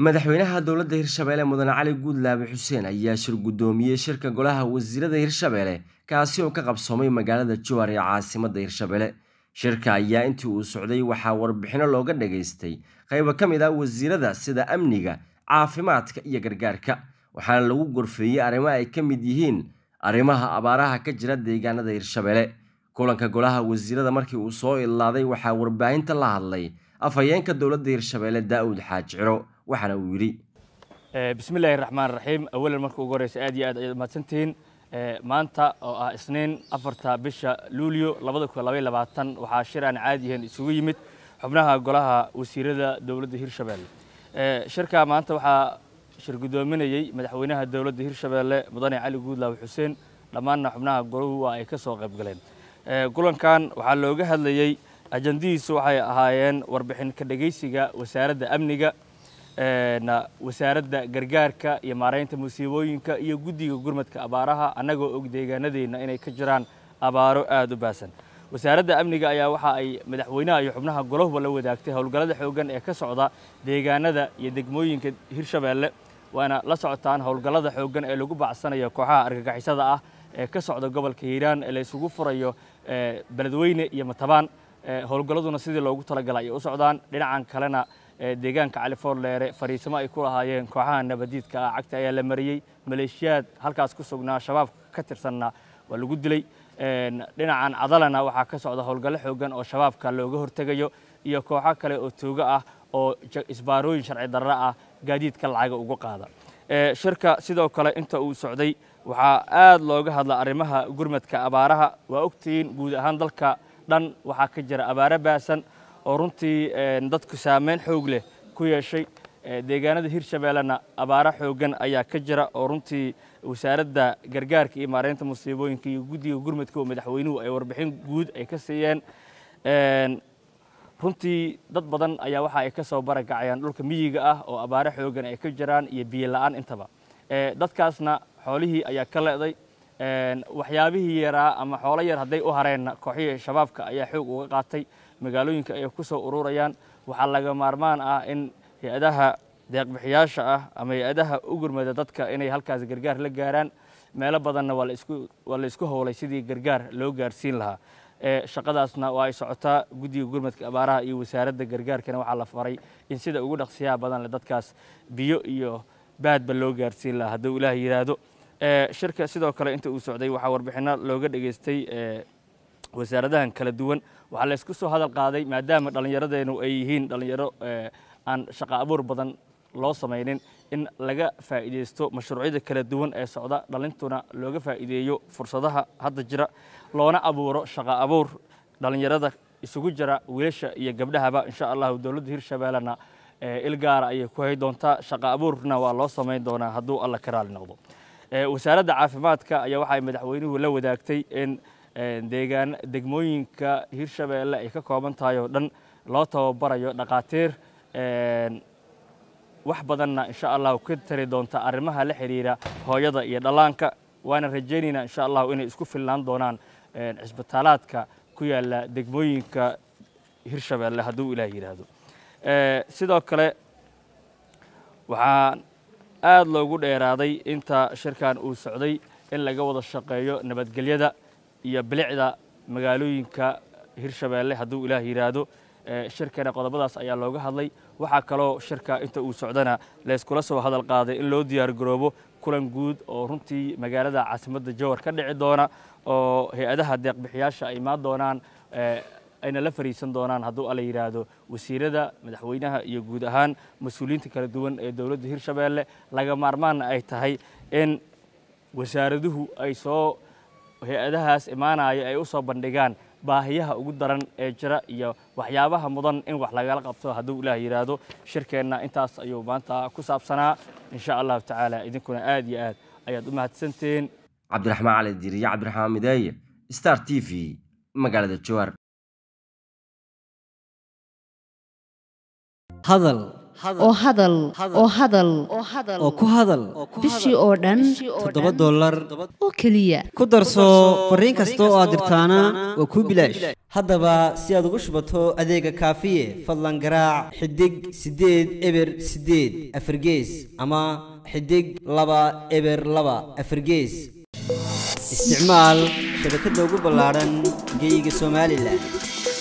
madaxweynaha dowladda Hirshabeele mudane Cali Guudlawe Hussein ayaa shir gudoomiyay shirka golaha wasiirada Hirshabeele kaasi oo ka qabsoomay magaalada Jowhar ee caasimadda Hirshabeele. shirka ayaa intii uu socday waxa warbixino looga dhageystay qayb ka mid ah wasiirada sida amniga, caafimaadka iyo gargaarka, waxaana lagu gorfeeyay arrimaha ay ka mid yihiin arrimaha abaaraha ka jira deegaanada Hirshabeele. kulanka golaha wasiirada markii uu soo ilaaday waxa warbaahinta la hadlay afayeenka dowladda Hirshabeele Daawud Xaajiro waxana uu yiri bismillaahir rahmaanir rahiim. awal markuu ugu horeysay aad iyo aad ay mahadsantiin. maanta oo ah Isniin 4 bisha Luulyo 2022 waxa shir aan caadi ahayn isugu yimid xubnaha golaha wasiirada dowladda Hirshabeele. shirka maanta waxa shir gudoominayay madaxweynaha dowladda Hirshabeele mudane Cali Guudlawe Hussein, dhamaanna xubnaha goluhu ay ka soo qayb galeen. kulankan waxa looga hadlayay ajandiisu waxay ahaayeen warbixin ka dhageysiga wasaaradda amniga, wasaaradda gargaarka iyo maareynta musiibooyinka, iyo guddiga gurmadka abaaraha anagoo og deegaanadeena inay ka jiraan abaaro aad u baasan. wasaaradda amniga ayaa waxa ay madaxweynaha iyo xubnaha golaha la wadaagtay howlgallada xoogan ee ka socda deegaanada iyo degmooyinka Hirshabeele, waana la socotaan howlgallada xoogan ee lagu bacsanayo kooxaha argagixisada ah ee ka socda gobolka Hiiraan ee la isugu furayo beledweyne iyo Matabaan. howlgalladuna sidii loogu talagalay ay u socdaan. dhinacan kalena deegaanka California fariisimo ay ku lahaayeen kooxaha nabadiidka ah cagta ayaa la mariyay. Malaysia halkaas ku sugnaa shabaab ka tirsanna waa lagu dilay. dhinacan cadalana waxa ka socda howlgallo xoogan oo shabaabka looga hortagayo iyo kooxo kale oo tooga ah oo isbaarooyin sharci darro ah gaadiidka lacaga ugu qaada. shirka sidoo kale inta uu socday waxa aad looga hadlay arrimaha gurmadka abaaraha. waa ogtiin guud ahaan dalka dhan waxa ka jira abaaro baasan oo runtii dadku saameyn xoog leh ku yeeshay. deegaanada Hirshabeelena abaaro xoogan ayaa ka jira oo runtii wasaaradda gargaarka iyo maareynta musiibooyinka iyo guddiga gurmadka oo madaxweynuhu ay warbixin guud ay ka siiyeen. runtii dad badan ayaa waxa ay ka soo baragacayaan dhulka miyiga ah oo abaaro xoogan ay ka jiraan iyo biyo la'aan intaba. dadkaasna xoolihii ayaa ka leeday. waxyaabihii yaraa ama xoolo yar haday u hareen kooxii shabaabka ayaa xoog uga qaatay. magaalooyinka ay ku soo ururayaan waxa laga maarmaan ah in hay'adaha deeq-bixiyaasha ah ama hay'adaha u gurmada dadka inay halkaas gargaar la gaaraan. meelo badanna waa la isku howlay sidii gargaar loo gaarsiin lahaa. shaqadaasna waa ay socotaa guddiga gurmadka abaaraha iyo wasaaradda gargaarkana waxa la faray in sida ugu dhaqsiyaha badan dadkaas biyo iyo baadba loo gaarsiin lahaa haddii Ilaahay yiraahdo. shirka sidoo kale inta uu socday waxa warbixino looga dhageystay wasaaradahan kala duwan. waxa la isku soo hadal qaaday maadaama dhalinyaradeenu ay yihiin dhalinyaro aan shaqo abuur badan loo sameeynin in laga faa'iideysto mashruucyada kala duwan ee socda, dhalintuna looga faa'iideeyo fursadaha hadda jira loona abuuro shaqo abuur dhalinyarada isugu jira wiilasha iyo gabdhahaba. insha Allah dowladda Hirshabeelena ilgaar ay ku hay doontaa shaqo abuurna waa loo sameyn doonaa hadduu Alla karaal noqdo. wasaaradda caafimaadka ayaa waxa ay madaxweynuhu la wadaagtay in degmooyinka Hirshabeele ay ka kooban tahay oo dhan loo tababarayo dhaqaatiir wax badanna insha Allah ku tiri doonta arrimaha la xiriira hooyada iyo dhalaanka. waana rajaynaynaa insha Allah inay isku filnaan doonaan isbitaalaadka ku yaala degmooyinka Hirshabeele hadduu Ilaahay yiraahdo. sidoo kale waxa aad loogu dheeraaday inta shirkan uu socday in laga wada shaqeeyo nabadgelyada iyo bilicda magaalooyinka Hirshabeele hadduu Ilaahay yiraahdo. shirkana qodobadaas ayaa looga hadlay. waxa kale shirka inta uu socdana la isku soo hadal qaaday in loo diyaar garoobo kulan guud oo runtii magaalada caasimadda Jowhar ka dhici doona oo hay'adaha deeq-bixiyaasha ay imaan doonaan ayna la fariisan doonaan hadduu Alla yiraahdo. wasiirada, madaxweynaha iyo guud ahaan mas'uuliyiinta kala duwan ee dowladda Hirshabeele laga maarmaan ay tahay in wasaaraduhu ay soo hay'adahaas imaanaya ay u soo bandhigaan baahiyaha ugu daran ee jira iyo waxyaabaha mudan in wax laga qabto hadduu Ilaahay yiraahdo. shirkeena intaas ayuu maanta ku saabsanaa insha Allah ta'ala. idinkuna aad iyo aad ayaad u mahadsantiin. cabdiraxmaan cali diiriye, cabdiraxmaan midaaye, Star TV, magaalada Jowhar. هذا oo hadal oo ku hadal bishii oo dhan $7 oo kaliya ku darso fariin kasta oo aad dirtaana waa ku bilaash haddaba si aad ugu shubato adeega kaafiye fadlan garaac xidig 8 eber 8 afargees ama xidig 2 eber 2 afargees استعمال شبكة دوغو بلارن جيجي سومالي لان